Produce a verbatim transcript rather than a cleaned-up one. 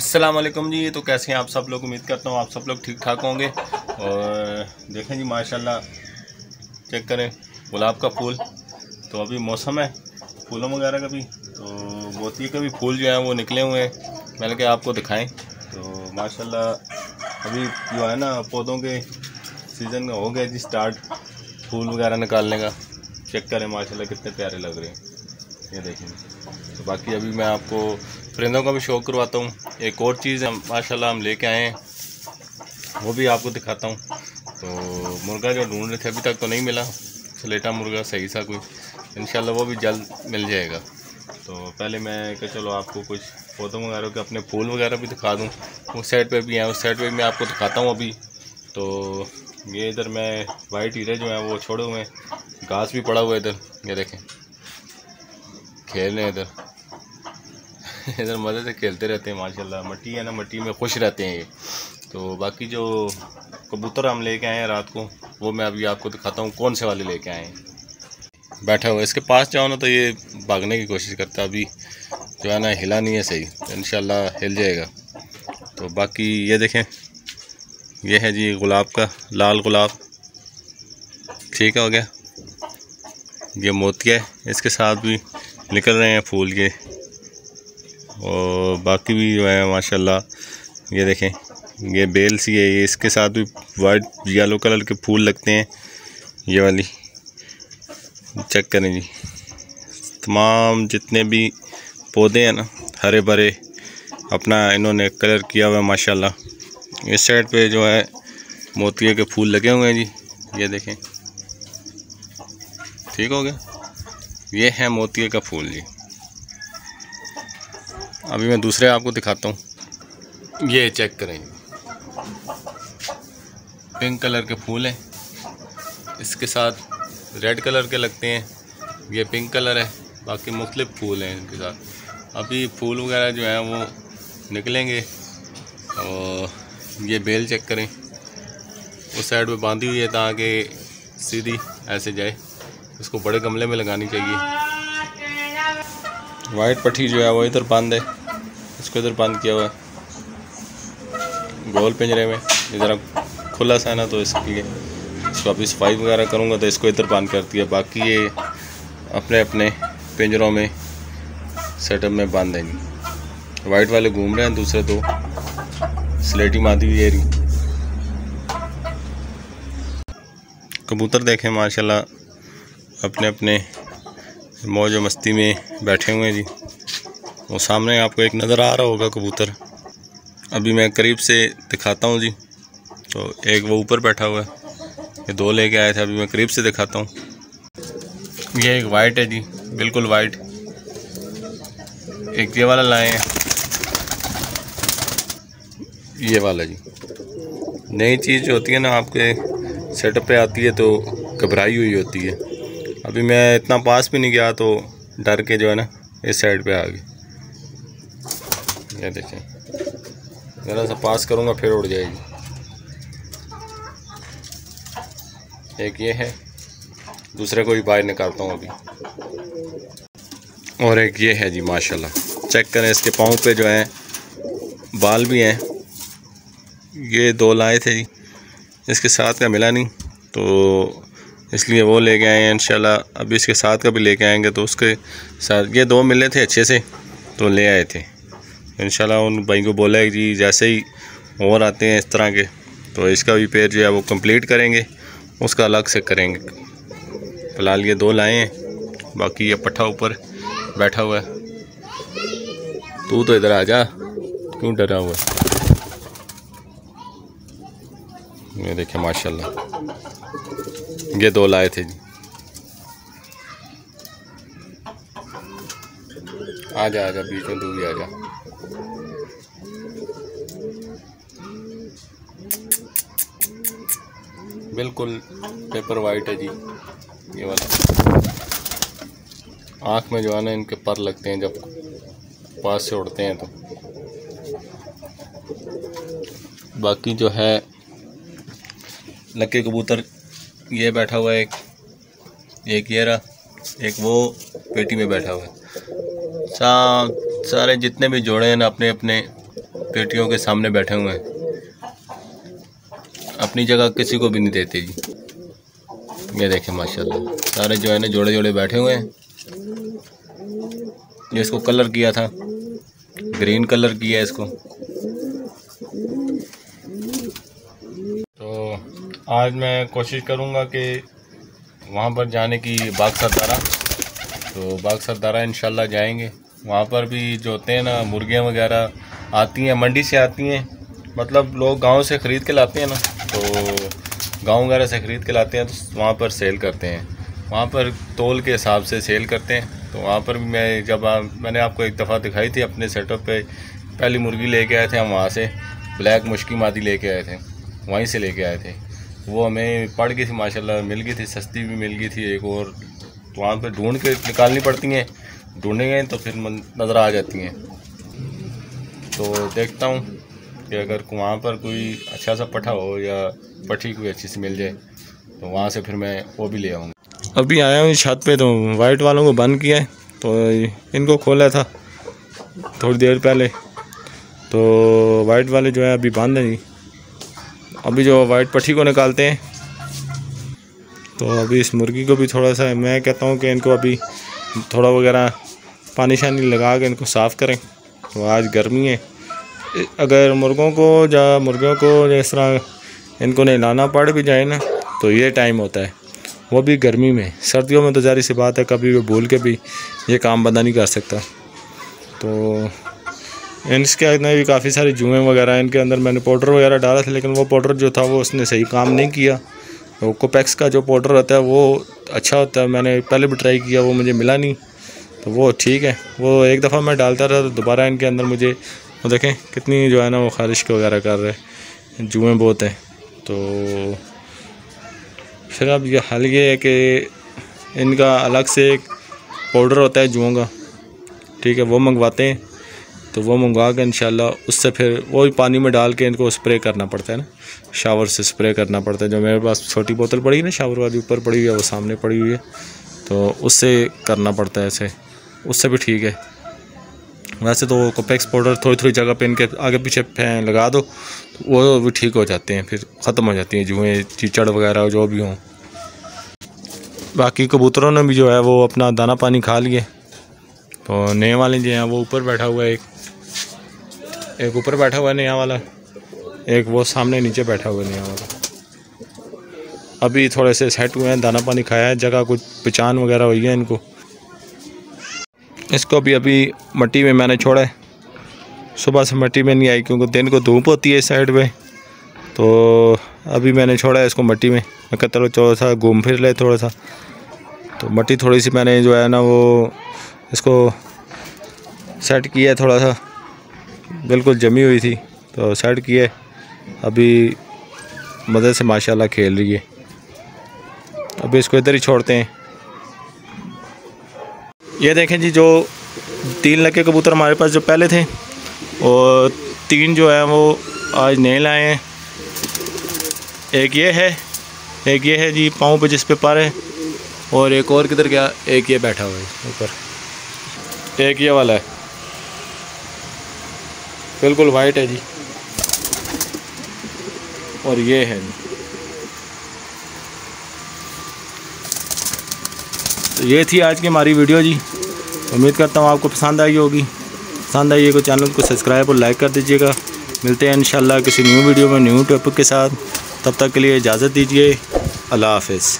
अस्सलाम वालेकुम जी। तो कैसे हैं आप सब लोग? उम्मीद करता हूँ आप सब लोग ठीक ठाक होंगे। और देखें जी माशाल्लाह, चेक करें गुलाब का फूल। तो अभी मौसम है फूलों वगैरह का भी, तो बहुत ही कभी फूल जो है वो निकले हुए हैं, मैंने कहा आपको दिखाएं। तो माशाल्लाह अभी जो है ना पौधों के सीज़न का हो गया जी स्टार्ट फूल वगैरह निकालने का। चेक करें माशाल्लाह कितने प्यारे लग रहे हैं, ये देखें। तो बाकी अभी मैं आपको परिंदों का भी शौक़ करवाता हूँ। एक और चीज़ हम माशाल्लाह हम लेके आए हैं, वो भी आपको दिखाता हूँ। तो मुर्गा जो ढूंढ रहे थे अभी तक तो नहीं मिला, सलेटा मुर्गा सही सा कोई, इंशाल्लाह वो भी जल्द मिल जाएगा। तो पहले मैं कहा चलो आपको कुछ पौधों वगैरह के अपने फूल वगैरह भी दिखा दूँ। उस साइड पर भी हैं, उस साइड पर भी मैं आपको दिखाता हूँ अभी। तो ये इधर मैं वाइट हीरे जो हैं वो छोड़े हुए हैं, घास भी पड़ा हुआ है इधर, ये देखें खेल रहे हैं इधर इधर मज़े से खेलते रहते हैं माशाल्लाह। मट्टी है ना, मट्टी में खुश रहते हैं ये। तो बाकी जो कबूतर हम लेके आए हैं रात को, वो मैं अभी आपको दिखाता हूँ कौन से वाले लेके आए हैं। बैठा हुआ इसके पास जाओ ना तो ये भागने की कोशिश करता है, अभी जो है ना हिला नहीं है सही, तो इंशाल्लाह हिल जाएगा। तो बाकी ये देखें, ये है जी गुलाब का, लाल गुलाब, ठीक हो गया। ये मोतिया है, इसके साथ भी निकल रहे हैं फूल के। और बाकी भी जो है माशाल्लाह, ये देखें ये बेल सी है, ये इसके साथ भी वाइट येलो कलर के फूल लगते हैं, ये वाली। चेक करें जी, तमाम जितने भी पौधे हैं ना हरे भरे अपना इन्होंने कलर किया हुआ है माशाल्लाह। इस साइड पे जो है मोतिया के फूल लगे हुए हैं जी, ये देखें, ठीक हो गया। ये है मोतिया का फूल जी, अभी मैं दूसरे आपको दिखाता हूँ। ये चेक करें, पिंक कलर के फूल हैं, इसके साथ रेड कलर के लगते हैं, ये पिंक कलर है, बाकी मुख्तलिफ फूल हैं इनके साथ। अभी फूल वगैरह जो हैं वो निकलेंगे। और ये बेल चेक करें, उस साइड पे बांधी हुई है ताकि सीधी ऐसे जाए, इसको बड़े गमले में लगानी चाहिए। वाइट पट्टी जो है वो इधर बांध है, इसको इधर बांध किया हुआ है गोल पिंजरे में, इधर खुला सा है ना, तो इसलिए इसको अभी सफाई वगैरह करूँगा तो इसको इधर बांध करती है। बाकी ये अपने अपने पिंजरों में सेटअप में बांध देंगे। वाइट वाले घूम रहे हैं, दूसरे दो स्लेटी मादी हुई एरी। कबूतर देखें माशाल्लाह अपने अपने मौज मस्ती में बैठे हुए हैं जी। वो सामने आपको एक नज़र आ रहा होगा कबूतर, अभी मैं करीब से दिखाता हूँ जी। तो एक वो ऊपर बैठा हुआ है, ये दो लेके आए थे, अभी मैं करीब से दिखाता हूँ। ये एक वाइट है जी, बिल्कुल वाइट, एक ये वाला लाए हैं, ये वाला जी। नई चीज़ जो होती है ना आपके सेटअप पे आती है तो घबराई हुई होती है। अभी मैं इतना पास भी नहीं गया तो डर के जो है ना इस साइड पे आ गई, ये देखें। ज़रा सा पास करूँगा फिर उड़ जाएगी। एक ये है, दूसरे को भी बाहर निकालता हूँ अभी। और एक ये है जी माशाल्लाह, चेक करें इसके पाँव पे जो है बाल भी हैं। ये दो लाए थे जी, इसके साथ का मिला नहीं तो इसलिए वो लेके आए हैं। इंशाल्लाह अभी इसके साथ का भी लेके आएंगे, तो उसके साथ ये दो मिले थे अच्छे से तो ले आए थे। इंशाल्लाह उन भाई को बोला है जी जैसे ही और आते हैं इस तरह के तो इसका भी पेयर जो है वो कंप्लीट करेंगे, उसका अलग से करेंगे। फिलहाल ये दो लाए हैं, बाकी ये पट्ठा ऊपर बैठा हुआ है। तू तो इधर आ जा, क्यों डरा हुआ है? ये देखें माशाल्लाह, ये दो लाए थे जी। आजा आजा, बीच में दूर आ जा। बिल्कुल पेपर वाइट है जी ये वाला। आँख में जो है ना इनके पर लगते हैं जब पास से उड़ते हैं तो। बाकी जो है लक्के कबूतर, ये बैठा हुआ है एक, एक ये रहा, एक वो पेटी में बैठा हुआ है। सा सारे जितने भी जोड़े हैं ना अपने अपने पेटियों के सामने बैठे हुए हैं, अपनी जगह किसी को भी नहीं देते जी। ये देखें माशाल्लाह सारे जो है ना जोड़े जोड़े बैठे हुए हैं। ये इसको कलर किया था, ग्रीन कलर किया है इसको। तो आज मैं कोशिश करूँगा कि वहाँ पर जाने की बाग सरदारा, तो बाग सरदारा इंशाल्लाह जाएंगे। वहाँ पर भी जो होते हैं ना मुर्गियाँ वगैरह आती हैं, मंडी से आती हैं, मतलब लोग गांव से ख़रीद के लाते हैं ना, तो गांव वगैरह से ख़रीद के लाते हैं तो वहाँ पर सेल करते हैं, वहाँ पर तोल के हिसाब से सेल करते हैं। तो वहाँ पर भी मैं जब आ, मैंने आपको एक दफ़ा दिखाई थी अपने सेटअप पे, पहली मुर्गी लेके आए थे हम वहाँ से, ब्लैक मुश्की मादी लेके आए थे, वहीं से लेके आए थे। वो हमें पड़ गई थी माशाल्लाह, मिल गई थी, सस्ती भी मिल गई थी। एक और तो वहाँ पर ढूंढ के निकालनी पड़ती हैं, ढूँढेंगे तो फिर नज़र आ जाती हैं। तो देखता हूँ कि अगर वहाँ पर कोई अच्छा सा पठा हो या पठी कोई अच्छी सी मिल जाए तो वहाँ से फिर मैं वो भी ले आऊँगा। अभी आया हूँ छत पे, तो वाइट वालों को बंद किया है, तो इनको खोला था थोड़ी देर पहले, तो वाइट वाले जो है अभी बंद है जी। अभी जो वाइट पट्टी को निकालते हैं, तो अभी इस मुर्गी को भी थोड़ा सा मैं कहता हूँ कि इनको अभी थोड़ा वगैरह पानी शानी लगा के इनको साफ़ करें। तो आज गर्मी है, अगर मुर्गों को या मुर्गियों को जिस तरह इनको नहलाना पड़ भी जाए ना तो ये टाइम होता है, वो भी गर्मी में। सर्दियों में तो जारी सी बात है कभी वो भूल के भी ये काम बंदा नहीं कर सकता। तो इसके अंदर भी काफ़ी सारे जुएँ वगैरह, इनके अंदर मैंने पाउडर वगैरह डाला था, लेकिन वो पाउडर जो था वो उसने सही काम नहीं किया। तो कोपैक्स का जो पाउडर रहता है वो अच्छा होता है, मैंने पहले भी ट्राई किया, वो मुझे मिला नहीं, तो वो ठीक है। वो एक दफ़ा मैं डालता था तो दोबारा इनके अंदर मुझे वो देखें कितनी जो है ना वो खारिश वगैरह कर रहे, जुएँ बहुत हैं। तो फिर अब यह हल ये है कि इनका अलग से एक पाउडर होता है जुओं का, ठीक है, वो मंगवाते हैं। तो वो मंगवा के इंशाल्लाह उससे फिर वो ही पानी में डाल के इनको स्प्रे करना पड़ता है ना, शावर से स्प्रे करना पड़ता है। जो मेरे पास छोटी बोतल पड़ी है ना शावर वाली, ऊपर पड़ी हुई है, वो सामने पड़ी हुई है, तो उससे करना पड़ता है ऐसे, उससे भी ठीक है। वैसे तो कोपैक्स पाउडर थोड़ी थोड़ी जगह पे इनके आगे पीछे लगा दो तो वो भी ठीक हो जाते हैं, फिर ख़त्म हो जाती हैं जुएँ कीचड़ वगैरह जो भी हों। बाकी कबूतरों ने भी जो है वो अपना दाना पानी खा लिए। तो नया वाले जो हैं वो ऊपर बैठा हुआ है, एक एक ऊपर बैठा हुआ है नया वाला, एक वो सामने नीचे बैठा हुआ है नया वाला। अभी थोड़े से सेट हुए हैं, दाना पानी खाया है, जगह कुछ पहचान वगैरह हुई है इनको। इसको भी अभी मट्टी में मैंने छोड़ा है, सुबह से मट्टी में नहीं आई क्योंकि दिन को धूप होती है इस साइड में, तो अभी मैंने छोड़ा है इसको मट्टी में। मैं कहता हूँ थोड़ा सा घूम फिर ले थोड़ा सा, तो मट्टी थोड़ी सी मैंने जो है ना वो इसको सेट किया, थोड़ा सा बिल्कुल जमी हुई थी तो सेट किया, अभी मज़े से माशाल्लाह खेल रही है। अभी इसको इधर ही छोड़ते हैं। ये देखें जी, जो तीन लगे कबूतर हमारे पास जो पहले थे, और तीन जो है वो आज नए लाए हैं। एक ये है, एक ये है जी पाँव पे जिस पे पर है, और एक और किधर गया, एक ये बैठा हुआ है ऊपर, एक ये वाला है बिल्कुल वाइट है जी, और ये है जी। तो ये थी आज की हमारी वीडियो जी, उम्मीद करता हूँ आपको पसंद आई होगी। पसंद आई है तो चैनल को सब्सक्राइब और लाइक कर दीजिएगा। मिलते हैं इंशाल्लाह किसी न्यू वीडियो में न्यू टॉपिक के साथ, तब तक के लिए इजाज़त दीजिए, अल्लाह हाफ़िज़।